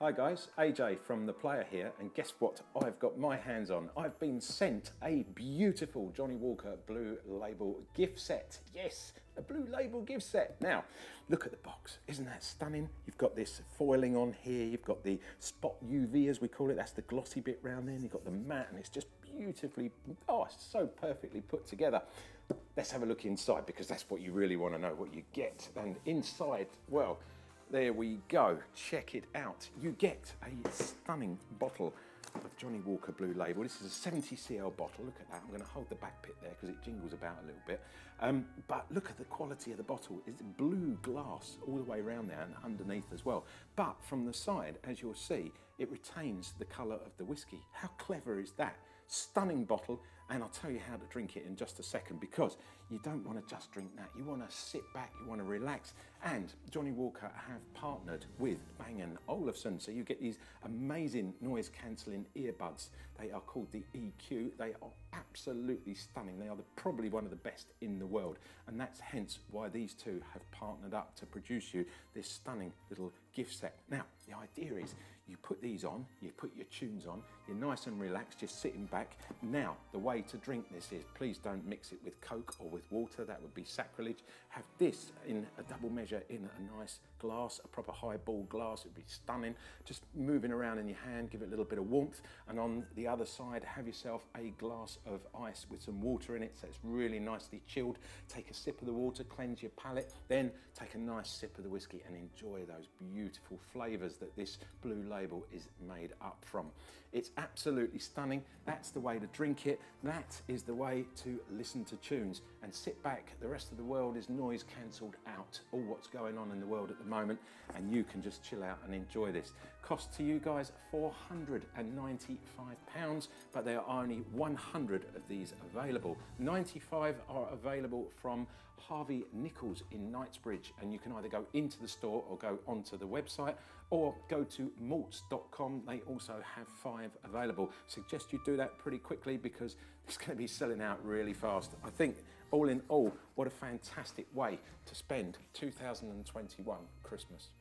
Hi guys, AJ from The Player here, and guess what I've got my hands on? I've been sent a beautiful Johnnie Walker Blue Label gift set. Yes, a Blue Label gift set. Now, look at the box. Isn't that stunning? You've got this foiling on here. You've got the spot UV, as we call it. That's the glossy bit round there. And you've got the matte, and it's just beautifully, oh, so perfectly put together. Let's have a look inside, because that's what you really want to know, what you get. And inside, well, there we go, check it out. You get a stunning bottle of Johnnie Walker Blue Label. This is a 70 cl bottle, look at that. I'm gonna hold the back bit there because it jingles about a little bit. But look at the quality of the bottle. It's blue glass all the way around there and underneath as well. But from the side, as you'll see, it retains the color of the whiskey. How clever is that? Stunning bottle, and I'll tell you how to drink it in just a second, because you don't wanna just drink that. You wanna sit back, you wanna relax. And Johnnie Walker have partnered with Bang & Olufsen, so you get these amazing noise cancelling earbuds. They are called the EQ. They are absolutely stunning. They are probably one of the best in the world, and that's hence why these two have partnered up to produce you this stunning little gift set. Now, the idea is you put these on, you put your tunes on, you're nice and relaxed, you're sitting back. Now, the way to drink this is, please don't mix it with Coke or with water. That would be sacrilege. Have this in a double measure in a nice glass, a proper highball glass. It'd be stunning. Just moving around in your hand, give it a little bit of warmth. And on the other side, have yourself a glass of ice with some water in it, so it's really nicely chilled. Take a sip of the water, cleanse your palate, then take a nice sip of the whiskey and enjoy those beautiful flavors that this Blue Label is made up from. It's absolutely stunning. That's the way to drink it. That is the way to listen to tunes and sit back. The rest of the world is noise cancelled out, all what's going on in the world at the moment, and you can just chill out and enjoy this. Cost to you guys £495, but there are only 100 of these available. 95 are available from Harvey Nichols in Knightsbridge, and you can either go into the store or go onto the website or go to malts.com. They also have 5 available. Suggest you do that pretty quickly, because it's going to be selling out really fast. I think all in all, what a fantastic way to spend 2021 Christmas.